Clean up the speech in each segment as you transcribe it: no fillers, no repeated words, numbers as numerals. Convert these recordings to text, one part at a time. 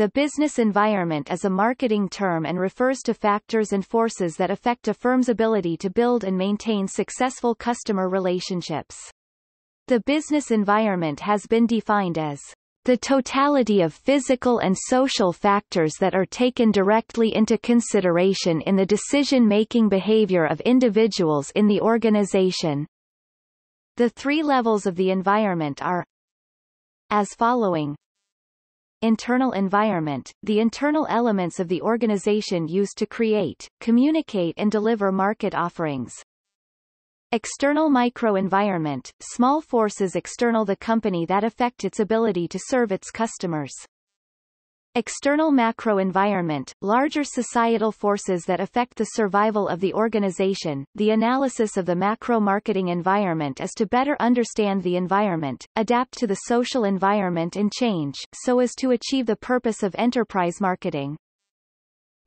The business environment is a marketing term and refers to factors and forces that affect a firm's ability to build and maintain successful customer relationships. The business environment has been defined as the totality of physical and social factors that are taken directly into consideration in the decision-making behavior of individuals in the organization. The three levels of the environment are as following. Internal environment, the internal elements of the organization used to create, communicate and deliver market offerings. External microenvironment, small forces external the company that affect its ability to serve its customers. External macroenvironment, larger societal forces that affect the survival of the organization. The analysis of the macro marketing environment is to better understand the environment, adapt to the social environment and change, so as to achieve the purpose of enterprise marketing.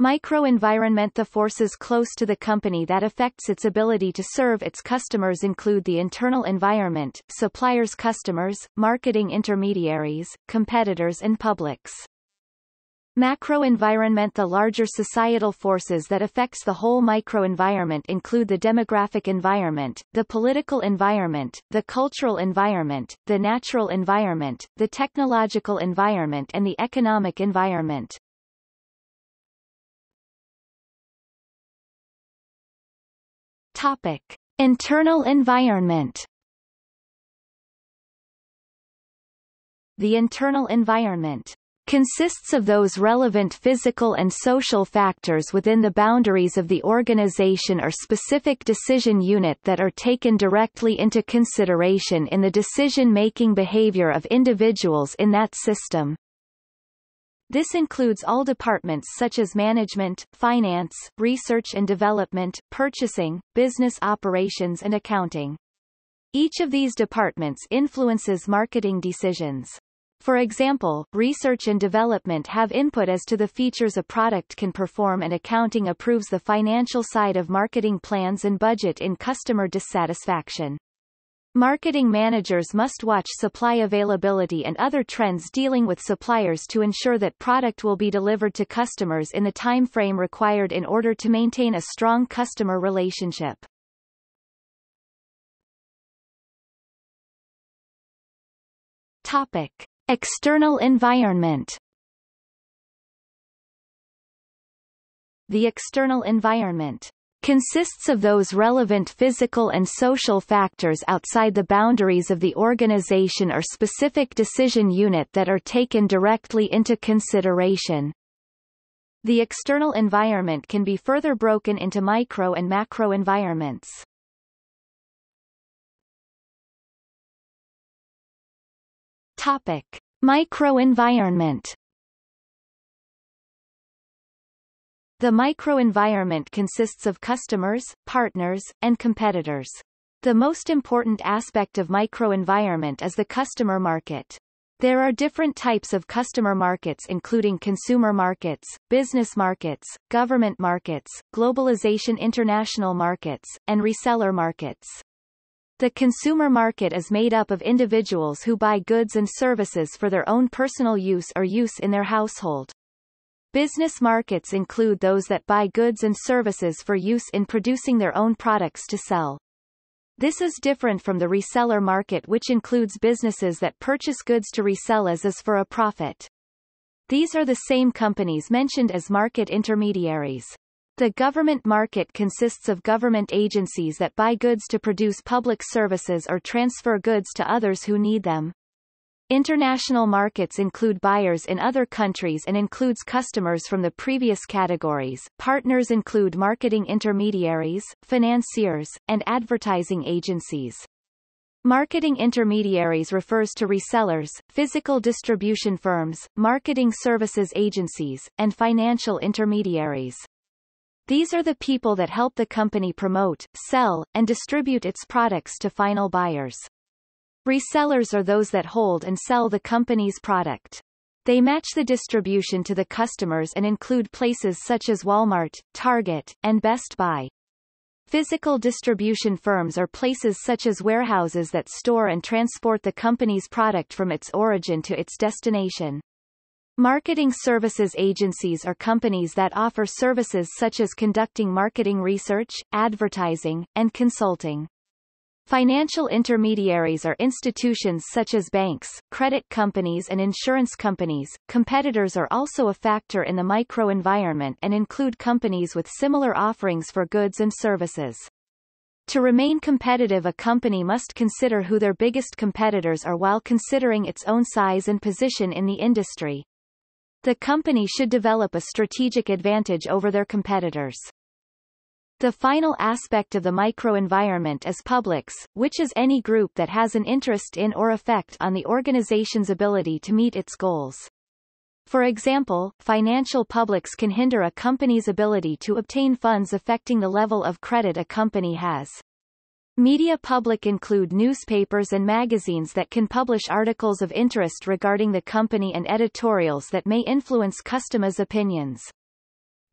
Microenvironment, the forces close to the company that affects its ability to serve its customers include the internal environment, suppliers, customers, marketing intermediaries, competitors and publics. Macroenvironment, the larger societal forces that affects the whole microenvironment include the demographic environment, the political environment, the cultural environment, the natural environment, the technological environment and the economic environment. Topic: Internal environment. The internal environment consists of those relevant physical and social factors within the boundaries of the organization or specific decision unit that are taken directly into consideration in the decision-making behavior of individuals in that system. This includes all departments such as management, finance, research and development, purchasing, business operations and accounting. Each of these departments influences marketing decisions. For example, research and development have input as to the features a product can perform, and accounting approves the financial side of marketing plans and budget in customer dissatisfaction. Marketing managers must watch supply availability and other trends dealing with suppliers to ensure that product will be delivered to customers in the time frame required in order to maintain a strong customer relationship. Topic: External environment. The external environment consists of those relevant physical and social factors outside the boundaries of the organization or specific decision unit that are taken directly into consideration. The external environment can be further broken into micro and macro environments. Topic: Microenvironment. The microenvironment consists of customers, partners, and competitors. The most important aspect of microenvironment is the customer market. There are different types of customer markets including consumer markets, business markets, government markets, globalization, international markets, and reseller markets. The consumer market is made up of individuals who buy goods and services for their own personal use or use in their household. Business markets include those that buy goods and services for use in producing their own products to sell. This is different from the reseller market, which includes businesses that purchase goods to resell as is for a profit. These are the same companies mentioned as market intermediaries. The government market consists of government agencies that buy goods to produce public services or transfer goods to others who need them. International markets include buyers in other countries and includes customers from the previous categories. Partners include marketing intermediaries, financiers, and advertising agencies. Marketing intermediaries refers to resellers, physical distribution firms, marketing services agencies, and financial intermediaries. These are the people that help the company promote, sell, and distribute its products to final buyers. Resellers are those that hold and sell the company's product. They match the distribution to the customers and include places such as Walmart, Target, and Best Buy. Physical distribution firms are places such as warehouses that store and transport the company's product from its origin to its destination. Marketing services agencies are companies that offer services such as conducting marketing research, advertising, and consulting. Financial intermediaries are institutions such as banks, credit companies, and insurance companies. Competitors are also a factor in the microenvironment and include companies with similar offerings for goods and services. To remain competitive, a company must consider who their biggest competitors are while considering its own size and position in the industry. The company should develop a strategic advantage over their competitors. The final aspect of the microenvironment is publics, which is any group that has an interest in or effect on the organization's ability to meet its goals. For example, financial publics can hinder a company's ability to obtain funds, affecting the level of credit a company has. Media public include newspapers and magazines that can publish articles of interest regarding the company and editorials that may influence customers' opinions.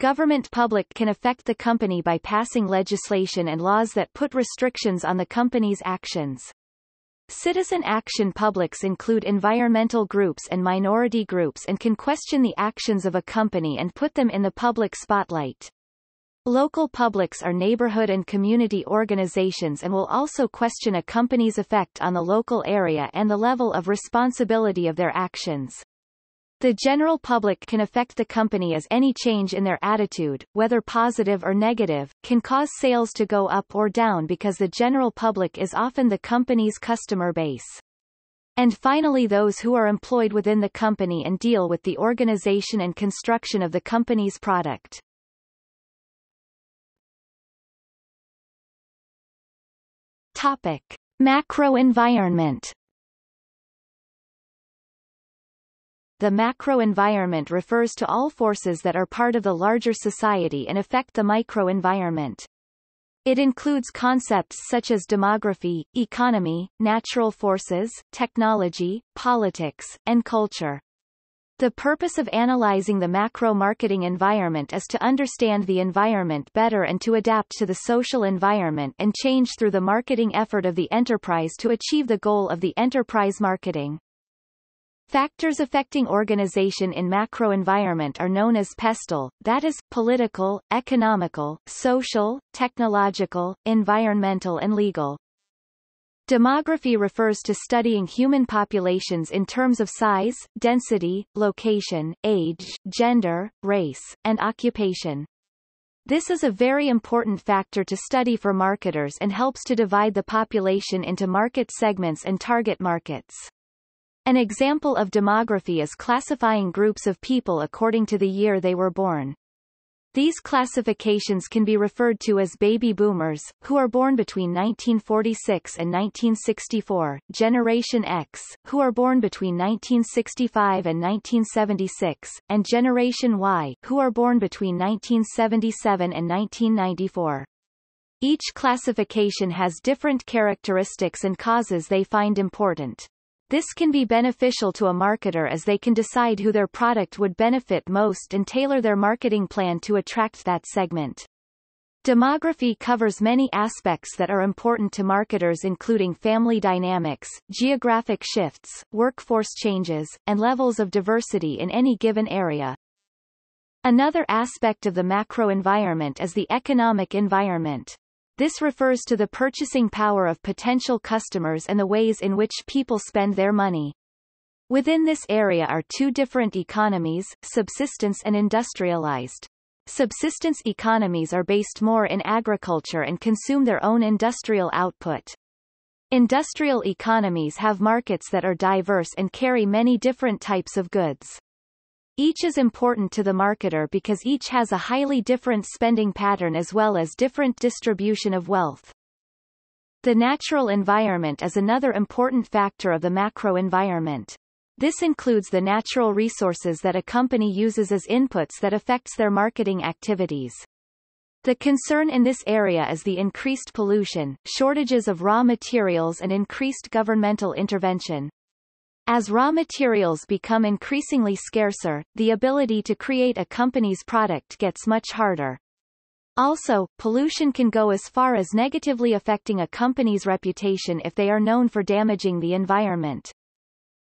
Government public can affect the company by passing legislation and laws that put restrictions on the company's actions. Citizen action publics include environmental groups and minority groups and can question the actions of a company and put them in the public spotlight. Local publics are neighborhood and community organizations and will also question a company's effect on the local area and the level of responsibility of their actions. The general public can affect the company as any change in their attitude, whether positive or negative, can cause sales to go up or down because the general public is often the company's customer base. And finally, those who are employed within the company and deal with the organization and construction of the company's product. Topic: Macro environment. The macro environment refers to all forces that are part of the larger society and affect the micro environment. It includes concepts such as demography, economy, natural forces, technology, politics, and culture. The purpose of analyzing the macro marketing environment is to understand the environment better and to adapt to the social environment and change through the marketing effort of the enterprise to achieve the goal of the enterprise marketing. Factors affecting organization in macro environment are known as PESTEL, that is, political, economical, social, technological, environmental, and legal. Demography refers to studying human populations in terms of size, density, location, age, gender, race, and occupation. This is a very important factor to study for marketers and helps to divide the population into market segments and target markets. An example of demography is classifying groups of people according to the year they were born. These classifications can be referred to as baby boomers, who are born between 1946 and 1964, Generation X, who are born between 1965 and 1976, and Generation Y, who are born between 1977 and 1994. Each classification has different characteristics and causes they find important. This can be beneficial to a marketer as they can decide who their product would benefit most and tailor their marketing plan to attract that segment. Demography covers many aspects that are important to marketers, including family dynamics, geographic shifts, workforce changes, and levels of diversity in any given area. Another aspect of the macro environment is the economic environment. This refers to the purchasing power of potential customers and the ways in which people spend their money. Within this area are two different economies, subsistence and industrialized. Subsistence economies are based more in agriculture and consume their own industrial output. Industrial economies have markets that are diverse and carry many different types of goods. Each is important to the marketer because each has a highly different spending pattern as well as different distribution of wealth. The natural environment is another important factor of the macro environment. This includes the natural resources that a company uses as inputs that affects their marketing activities. The concern in this area is the increased pollution, shortages of raw materials, and increased governmental intervention. As raw materials become increasingly scarcer, the ability to create a company's product gets much harder. Also, pollution can go as far as negatively affecting a company's reputation if they are known for damaging the environment.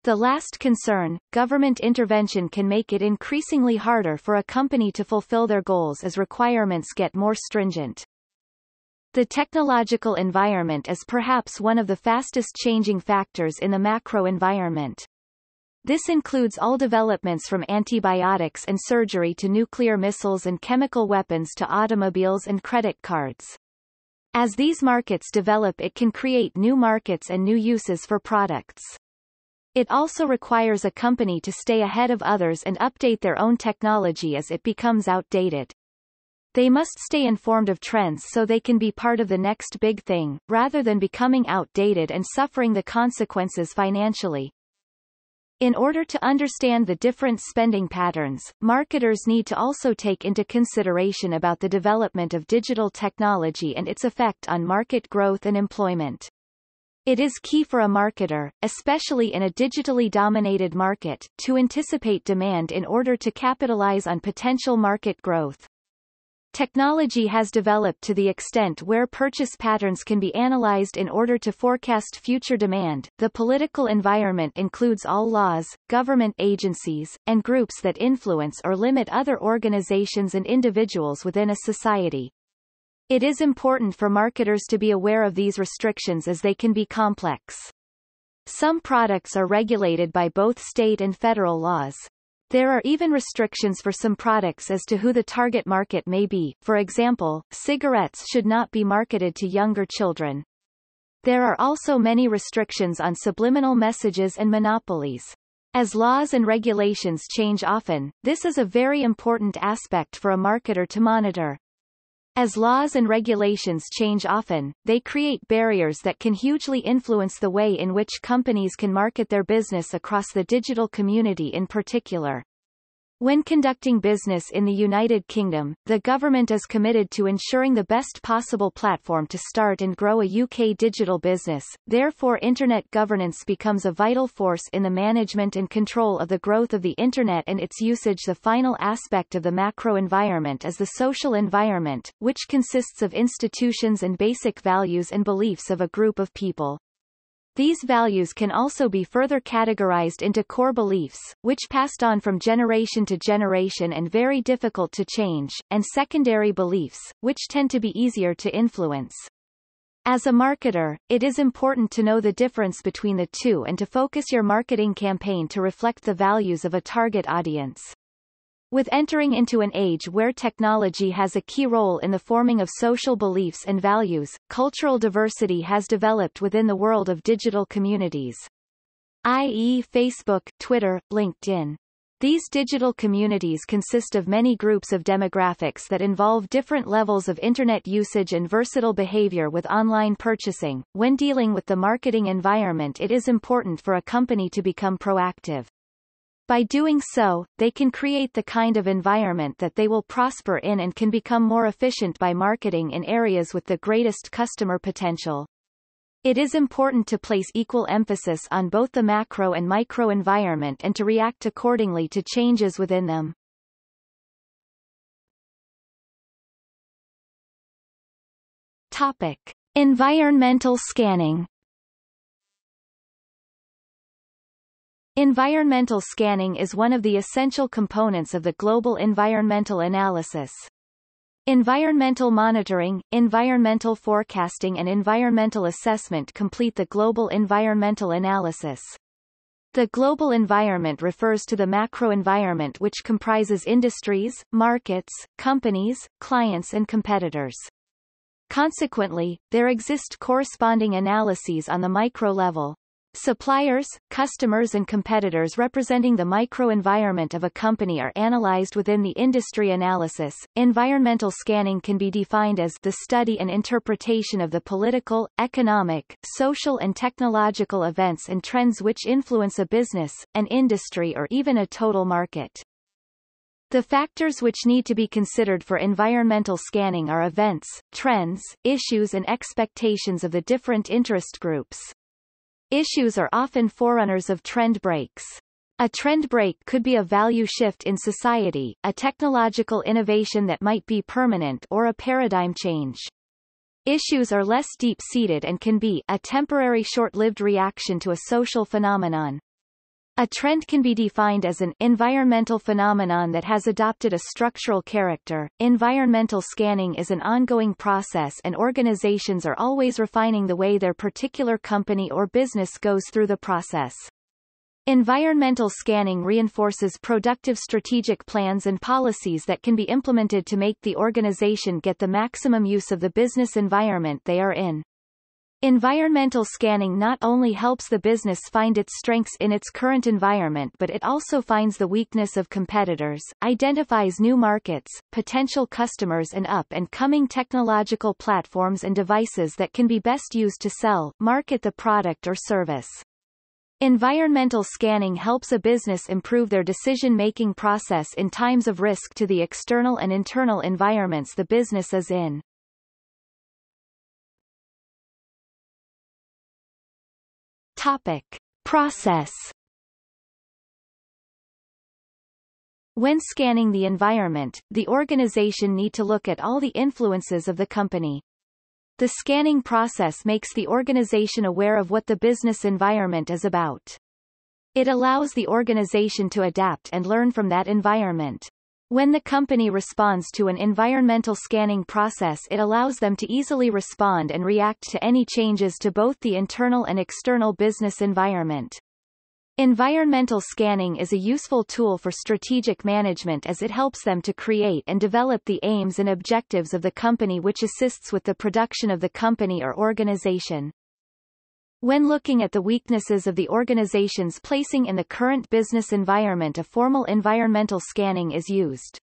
The last concern, government intervention can make it increasingly harder for a company to fulfill their goals as requirements get more stringent. The technological environment is perhaps one of the fastest changing factors in the macro environment. This includes all developments from antibiotics and surgery to nuclear missiles and chemical weapons to automobiles and credit cards. As these markets develop, it can create new markets and new uses for products. It also requires a company to stay ahead of others and update their own technology as it becomes outdated. They must stay informed of trends so they can be part of the next big thing, rather than becoming outdated and suffering the consequences financially. In order to understand the different spending patterns, marketers need to also take into consideration about the development of digital technology and its effect on market growth and employment. It is key for a marketer, especially in a digitally dominated market, to anticipate demand in order to capitalize on potential market growth. Technology has developed to the extent where purchase patterns can be analyzed in order to forecast future demand. The political environment includes all laws, government agencies, and groups that influence or limit other organizations and individuals within a society. It is important for marketers to be aware of these restrictions as they can be complex. Some products are regulated by both state and federal laws. There are even restrictions for some products as to who the target market may be. For example, cigarettes should not be marketed to younger children. There are also many restrictions on subliminal messages and monopolies. As laws and regulations change often, this is a very important aspect for a marketer to monitor. As laws and regulations change often, they create barriers that can hugely influence the way in which companies can market their business across the digital community in particular. When conducting business in the United Kingdom, the government is committed to ensuring the best possible platform to start and grow a UK digital business. Therefore, internet governance becomes a vital force in the management and control of the growth of the internet and its usage. The final aspect of the macro environment is the social environment, which consists of institutions and basic values and beliefs of a group of people. These values can also be further categorized into core beliefs, which passed on from generation to generation and very difficult to change, and secondary beliefs, which tend to be easier to influence. As a marketer, it is important to know the difference between the two and to focus your marketing campaign to reflect the values of a target audience. With entering into an age where technology has a key role in the forming of social beliefs and values, cultural diversity has developed within the world of digital communities, i.e., Facebook, Twitter, LinkedIn. These digital communities consist of many groups of demographics that involve different levels of internet usage and versatile behavior with online purchasing. When dealing with the marketing environment, it is important for a company to become proactive. By doing so, they can create the kind of environment that they will prosper in and can become more efficient by marketing in areas with the greatest customer potential. It is important to place equal emphasis on both the macro and micro environment and to react accordingly to changes within them. Topic: Environmental scanning. Environmental scanning is one of the essential components of the global environmental analysis. Environmental monitoring, environmental forecasting, and environmental assessment complete the global environmental analysis. The global environment refers to the macro environment, which comprises industries, markets, companies, clients, and competitors. Consequently, there exist corresponding analyses on the micro level. Suppliers, customers, and competitors representing the microenvironment of a company are analyzed within the industry analysis. Environmental scanning can be defined as the study and interpretation of the political, economic, social, and technological events and trends which influence a business, an industry, or even a total market. The factors which need to be considered for environmental scanning are events, trends, issues, and expectations of the different interest groups. Issues are often forerunners of trend breaks. A trend break could be a value shift in society, a technological innovation that might be permanent, or a paradigm change. Issues are less deep-seated and can be a temporary short-lived reaction to a social phenomenon. A trend can be defined as an environmental phenomenon that has adopted a structural character. Environmental scanning is an ongoing process, and organizations are always refining the way their particular company or business goes through the process. Environmental scanning reinforces productive strategic plans and policies that can be implemented to make the organization get the maximum use of the business environment they are in. Environmental scanning not only helps the business find its strengths in its current environment, but it also finds the weakness of competitors, identifies new markets, potential customers, and up-and-coming technological platforms and devices that can be best used to sell, market the product or service. Environmental scanning helps a business improve their decision-making process in times of risk to the external and internal environments the business is in. Topic: Process. When scanning the environment, the organization need to look at all the influences of the company. The scanning process makes the organization aware of what the business environment is about. It allows the organization to adapt and learn from that environment. When the company responds to an environmental scanning process, it allows them to easily respond and react to any changes to both the internal and external business environment. Environmental scanning is a useful tool for strategic management as it helps them to create and develop the aims and objectives of the company, which assists with the production of the company or organization. When looking at the weaknesses of the organization's placing in the current business environment, a formal environmental scanning is used.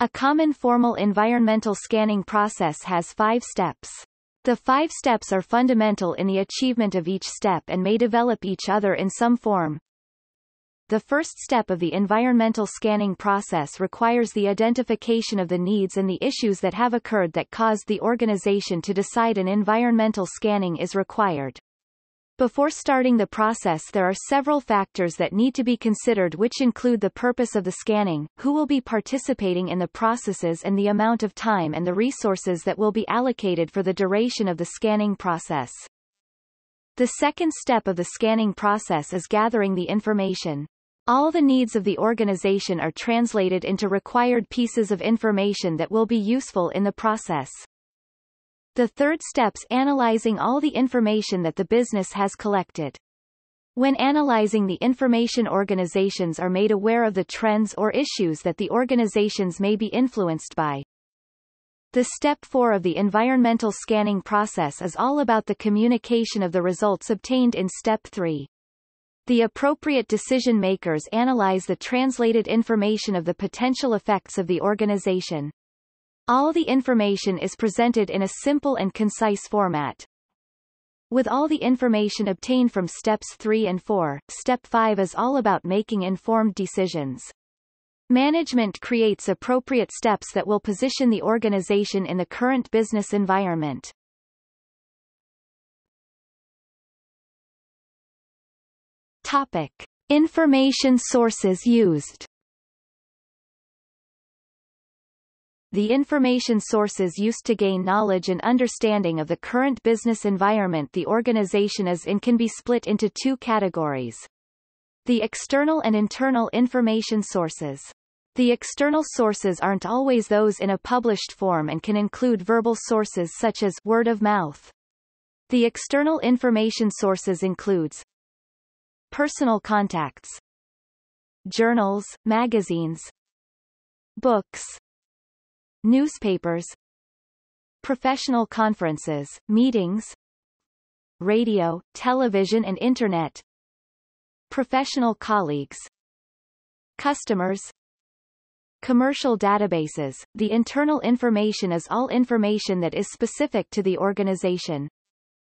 A common formal environmental scanning process has 5 steps. The 5 steps are fundamental in the achievement of each step and may develop each other in some form. The first step of the environmental scanning process requires the identification of the needs and the issues that have occurred that caused the organization to decide an environmental scanning is required. Before starting the process, there are several factors that need to be considered, which include the purpose of the scanning, who will be participating in the processes, and the amount of time and the resources that will be allocated for the duration of the scanning process. The second step of the scanning process is gathering the information. All the needs of the organization are translated into required pieces of information that will be useful in the process. The third step's analyzing all the information that the business has collected. When analyzing the information, organizations are made aware of the trends or issues that the organizations may be influenced by. The step 4 of the environmental scanning process is all about the communication of the results obtained in step 3. The appropriate decision makers analyze the translated information of the potential effects of the organization. All the information is presented in a simple and concise format. With all the information obtained from steps 3 and 4, step 5 is all about making informed decisions. Management creates appropriate steps that will position the organization in the current business environment. Topic: Information sources used. The information sources used to gain knowledge and understanding of the current business environment the organization is in can be split into 2 categories: the external and internal information sources. The external sources aren't always those in a published form and can include verbal sources such as word of mouth. The external information sources includes personal contacts, journals, magazines, books, newspapers, professional conferences, meetings, radio, television and internet, professional colleagues, customers, commercial databases. The internal information is all information that is specific to the organization.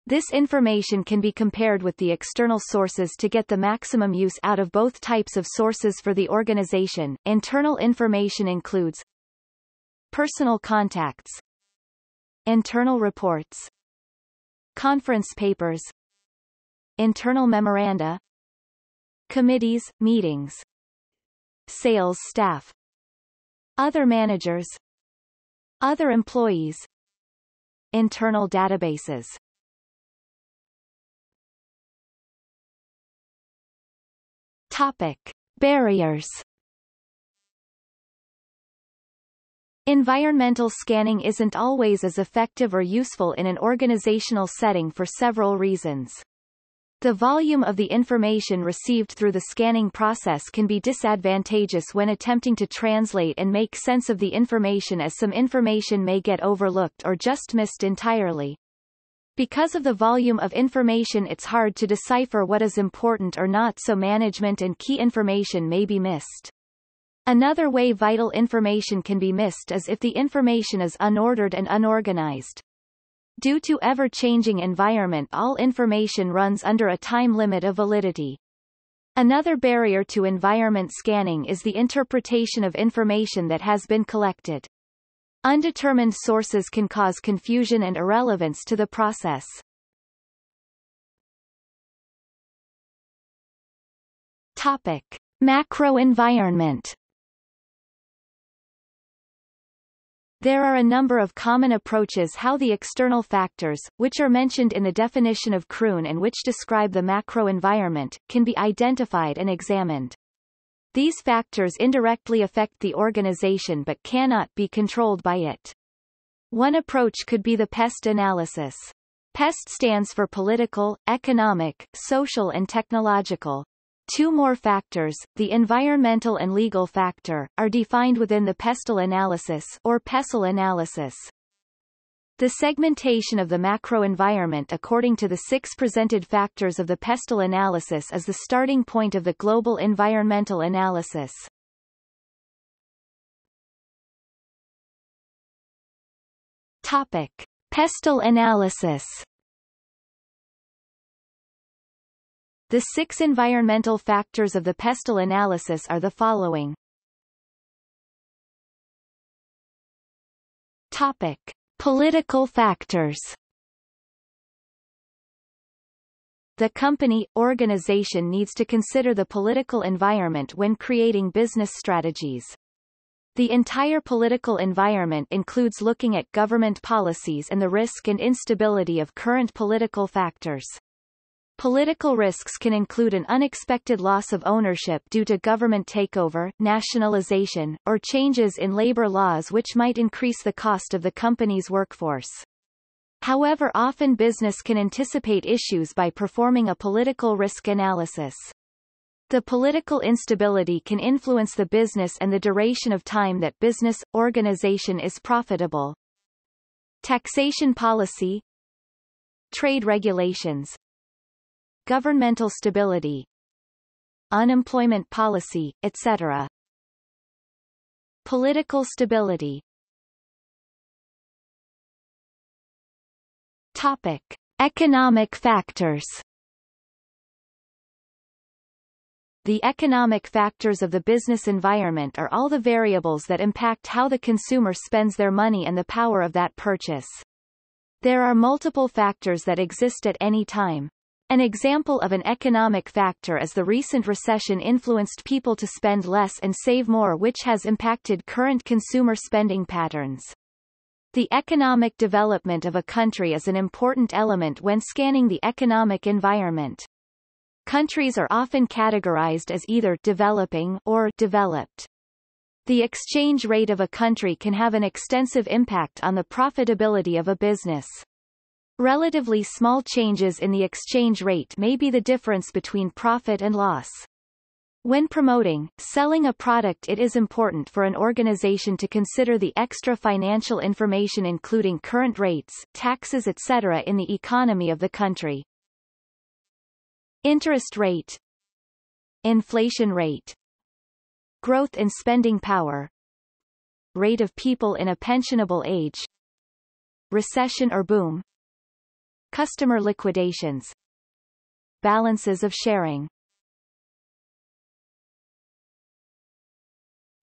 This information can be compared with the external sources to get the maximum use out of both types of sources for the organization. Internal information includes personal contacts, internal reports, conference papers, internal memoranda, committees, meetings, sales staff, other managers, other employees, internal databases. Barriers. Environmental scanning isn't always as effective or useful in an organizational setting for several reasons. The volume of the information received through the scanning process can be disadvantageous when attempting to translate and make sense of the information, as some information may get overlooked or just missed entirely. Because of the volume of information, it's hard to decipher what is important or not, so management and key information may be missed. Another way vital information can be missed is if the information is unordered and unorganized. Due to ever-changing environment, all information runs under a time limit of validity. Another barrier to environment scanning is the interpretation of information that has been collected. Undetermined sources can cause confusion and irrelevance to the process. Topic: Macro environment. There are a number of common approaches how the external factors, which are mentioned in the definition of Kroon and which describe the macro environment, can be identified and examined. These factors indirectly affect the organization but cannot be controlled by it. One approach could be the PEST analysis. PEST stands for political, economic, social and technological. Two more factors, the environmental and legal factor, are defined within the PESTEL analysis or PESTEL analysis. The segmentation of the macro environment according to the 6 presented factors of the PESTEL analysis is the starting point of the global environmental analysis. Topic: PESTEL analysis. The 6 environmental factors of the PESTEL analysis are the following. Topic: Political factors. The company, organization needs to consider the political environment when creating business strategies. The entire political environment includes looking at government policies and the risk and instability of current political factors. Political risks can include an unexpected loss of ownership due to government takeover, nationalization, or changes in labor laws which might increase the cost of the company's workforce. However, often business can anticipate issues by performing a political risk analysis. The political instability can influence the business and the duration of time that business, organization is profitable. Taxation policy, trade regulations, governmental stability, unemployment policy, etc. Political stability. Topic: Economic factors. The economic factors of the business environment are all the variables that impact how the consumer spends their money and the power of that purchase. There are multiple factors that exist at any time. An example of an economic factor is the recent recession influenced people to spend less and save more, which has impacted current consumer spending patterns. The economic development of a country is an important element when scanning the economic environment. Countries are often categorized as either developing or developed. The exchange rate of a country can have an extensive impact on the profitability of a business. Relatively small changes in the exchange rate may be the difference between profit and loss. When promoting, selling a product, it is important for an organization to consider the extra financial information including current rates, taxes etc. in the economy of the country. Interest rate, inflation rate, growth in spending power, rate of people in a pensionable age, recession or boom, customer liquidations, balances of sharing.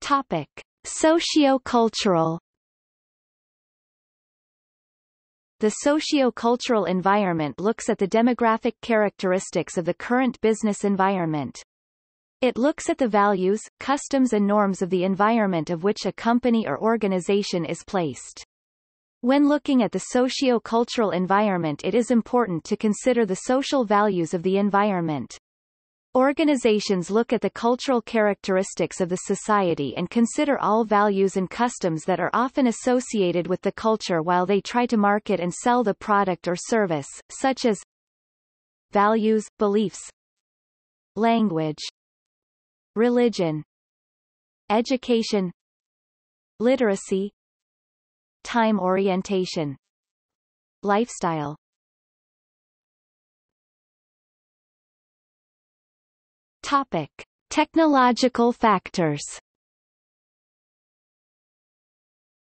Topic: Socio-cultural. The socio-cultural environment looks at the demographic characteristics of the current business environment. It looks at the values, customs and norms of the environment of which a company or organization is placed. When looking at the socio-cultural environment, it is important to consider the social values of the environment. Organizations look at the cultural characteristics of the society and consider all values and customs that are often associated with the culture while they try to market and sell the product or service, such as values, beliefs, language, religion, education, literacy, time orientation, lifestyle. Topic: Technological factors.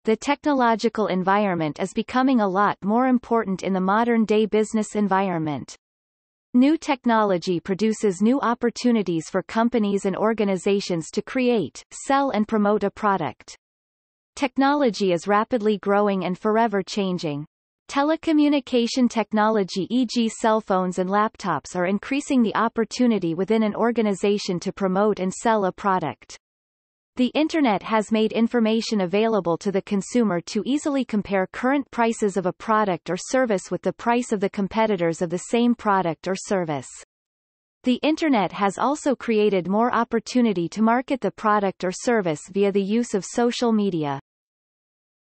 The technological environment is becoming a lot more important in the modern-day business environment. New technology produces new opportunities for companies and organizations to create, sell and promote a product. Technology is rapidly growing and forever changing. Telecommunication technology, e.g. cell phones and laptops, are increasing the opportunity within an organization to promote and sell a product. The Internet has made information available to the consumer to easily compare current prices of a product or service with the price of the competitors of the same product or service. The Internet has also created more opportunity to market the product or service via the use of social media.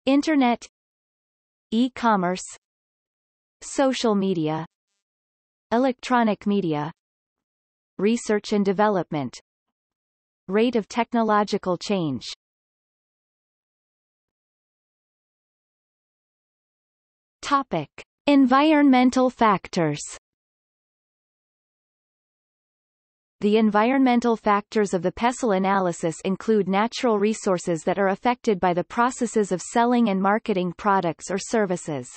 Internet, e-commerce, social media, electronic media, research and development, rate of technological change. Topic: Environmental factors. The environmental factors of the PESTEL analysis include natural resources that are affected by the processes of selling and marketing products or services.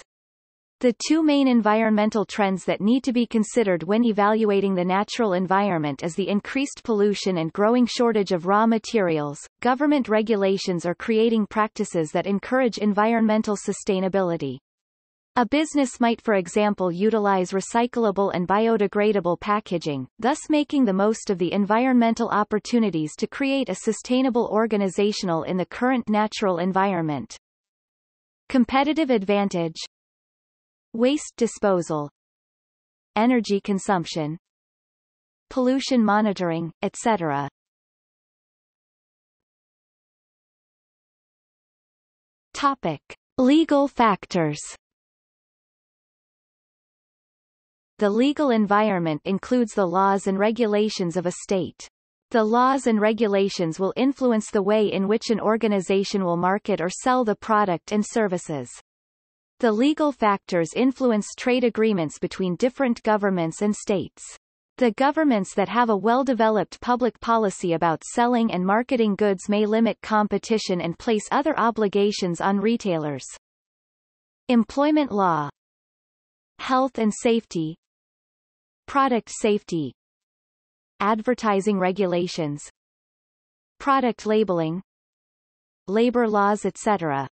The two main environmental trends that need to be considered when evaluating the natural environment is the increased pollution and growing shortage of raw materials. Government regulations are creating practices that encourage environmental sustainability. A business might, for example, utilize recyclable and biodegradable packaging, thus making the most of the environmental opportunities to create a sustainable organizational in the current natural environment. Competitive advantage, waste disposal, energy consumption, pollution monitoring, etc. Topic: Legal factors. The legal environment includes the laws and regulations of a state. The laws and regulations will influence the way in which an organization will market or sell the product and services. The legal factors influence trade agreements between different governments and states. The governments that have a well-developed public policy about selling and marketing goods may limit competition and place other obligations on retailers. Employment law, health and safety, product safety, advertising regulations, product labeling, labor laws, etc.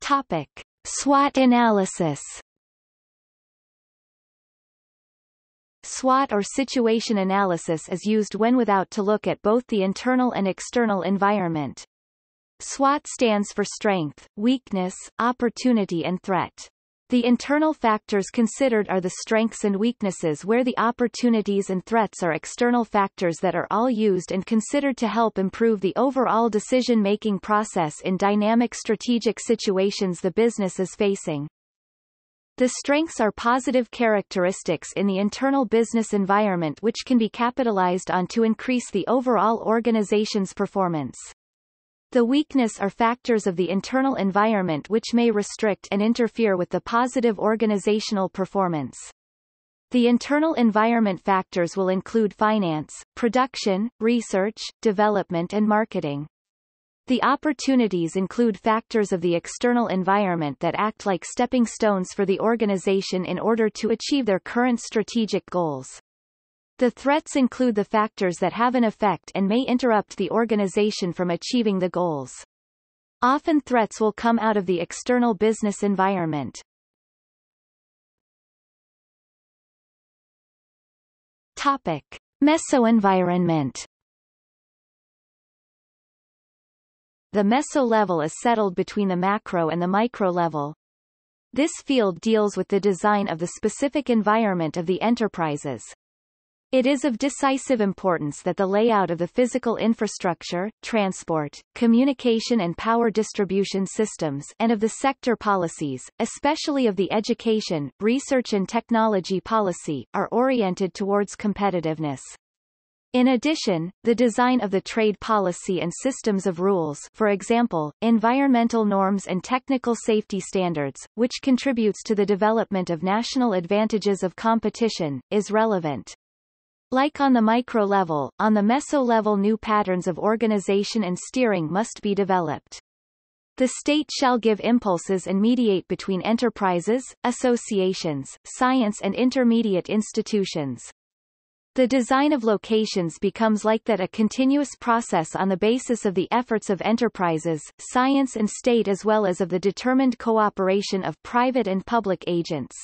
Topic: SWOT analysis. SWOT or situation analysis is used when without to look at both the internal and external environment. SWOT stands for strength, weakness, opportunity and threat. The internal factors considered are the strengths and weaknesses, where the opportunities and threats are external factors that are all used and considered to help improve the overall decision-making process in dynamic strategic situations the business is facing. The strengths are positive characteristics in the internal business environment which can be capitalized on to increase the overall organization's performance. The weakness are factors of the internal environment which may restrict and interfere with the positive organizational performance. The internal environment factors will include finance, production, research, development and marketing. The opportunities include factors of the external environment that act like stepping stones for the organization in order to achieve their current strategic goals. The threats include the factors that have an effect and may interrupt the organization from achieving the goals. Often threats will come out of the external business environment. Topic: Mesoenvironment. The meso level is settled between the macro and the micro level. This field deals with the design of the specific environment of the enterprises. It is of decisive importance that the layout of the physical infrastructure, transport, communication and power distribution systems and of the sector policies, especially of the education, research and technology policy, are oriented towards competitiveness. In addition, the design of the trade policy and systems of rules, for example, environmental norms and technical safety standards, which contributes to the development of national advantages of competition, is relevant. Like on the micro level, on the meso level new patterns of organization and steering must be developed. The state shall give impulses and mediate between enterprises, associations, science and intermediate institutions. The design of locations becomes like that a continuous process on the basis of the efforts of enterprises, science and state as well as of the determined cooperation of private and public agents.